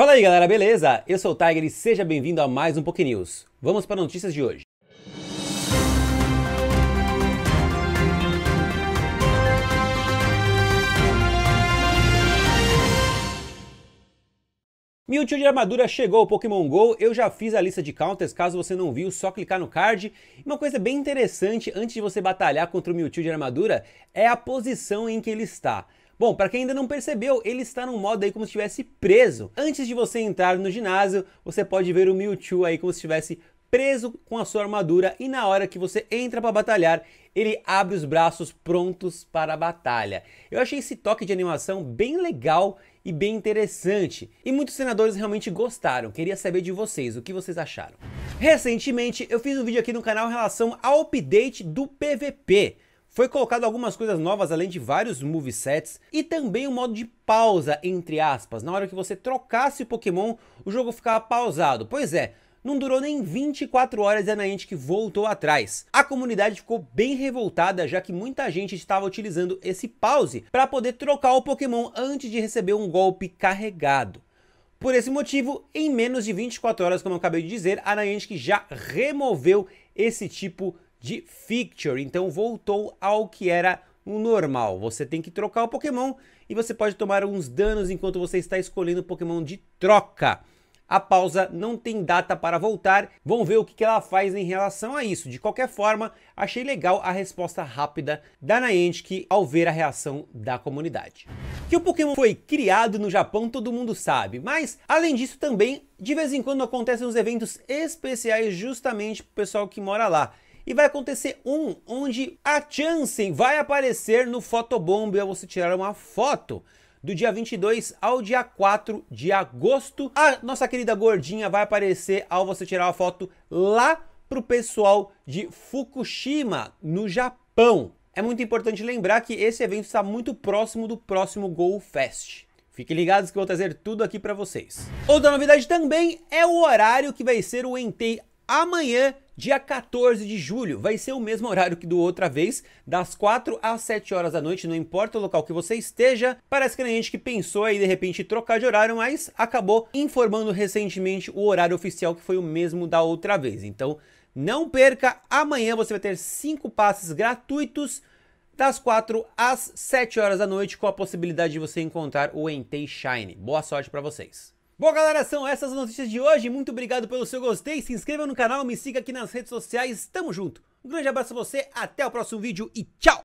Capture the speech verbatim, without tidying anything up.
Fala aí galera, beleza? Eu sou o Tiger e seja bem-vindo a mais um PokeNews. Vamos para notícias de hoje. Mewtwo de armadura chegou ao Pokémon GO, eu já fiz a lista de counters, caso você não viu, só clicar no card. Uma coisa bem interessante antes de você batalhar contra o Mewtwo de armadura é a posição em que ele está. Bom, para quem ainda não percebeu, ele está num modo aí como se estivesse preso. Antes de você entrar no ginásio, você pode ver o Mewtwo aí como se estivesse preso com a sua armadura e na hora que você entra para batalhar, ele abre os braços prontos para a batalha. Eu achei esse toque de animação bem legal e bem interessante. E muitos senadores realmente gostaram. Queria saber de vocês, o que vocês acharam? Recentemente, eu fiz um vídeo aqui no canal em relação ao update do P V P. Foi colocado algumas coisas novas, além de vários movesets, e também um modo de pausa, entre aspas. Na hora que você trocasse o Pokémon, o jogo ficava pausado. Pois é, não durou nem vinte e quatro horas e a Niantic voltou atrás. A comunidade ficou bem revoltada, já que muita gente estava utilizando esse pause para poder trocar o Pokémon antes de receber um golpe carregado. Por esse motivo, em menos de vinte e quatro horas, como eu acabei de dizer, a Niantic já removeu esse tipo de... de feature, então voltou ao que era o normal. Você tem que trocar o Pokémon e você pode tomar uns danos enquanto você está escolhendo o Pokémon de troca. A pausa não tem data para voltar, vamos ver o que ela faz em relação a isso. De qualquer forma, achei legal a resposta rápida da Niantic ao ver a reação da comunidade. Que o Pokémon foi criado no Japão, todo mundo sabe, mas além disso também, de vez em quando acontecem uns eventos especiais justamente para o pessoal que mora lá. E vai acontecer um onde a Chansen vai aparecer no Photobomb ao você tirar uma foto do dia vinte e dois ao dia quatro de agosto. A nossa querida gordinha vai aparecer ao você tirar uma foto lá pro pessoal de Fukushima, no Japão. É muito importante lembrar que esse evento está muito próximo do próximo GoFest. Fiquem ligados que eu vou trazer tudo aqui para vocês. Outra novidade também é o horário que vai ser o Entei amanhã, dia quatorze de julho, vai ser o mesmo horário que do outra vez, das quatro às sete horas da noite, não importa o local que você esteja. Parece que a gente que pensou aí de repente trocar de horário, mas acabou informando recentemente o horário oficial que foi o mesmo da outra vez. Então não perca, amanhã você vai ter cinco passes gratuitos, das quatro às sete horas da noite, com a possibilidade de você encontrar o Entei Shine. Boa sorte para vocês! Bom galera, são essas as notícias de hoje, muito obrigado pelo seu gostei, se inscreva no canal, me siga aqui nas redes sociais, tamo junto. Um grande abraço a você, até o próximo vídeo e tchau!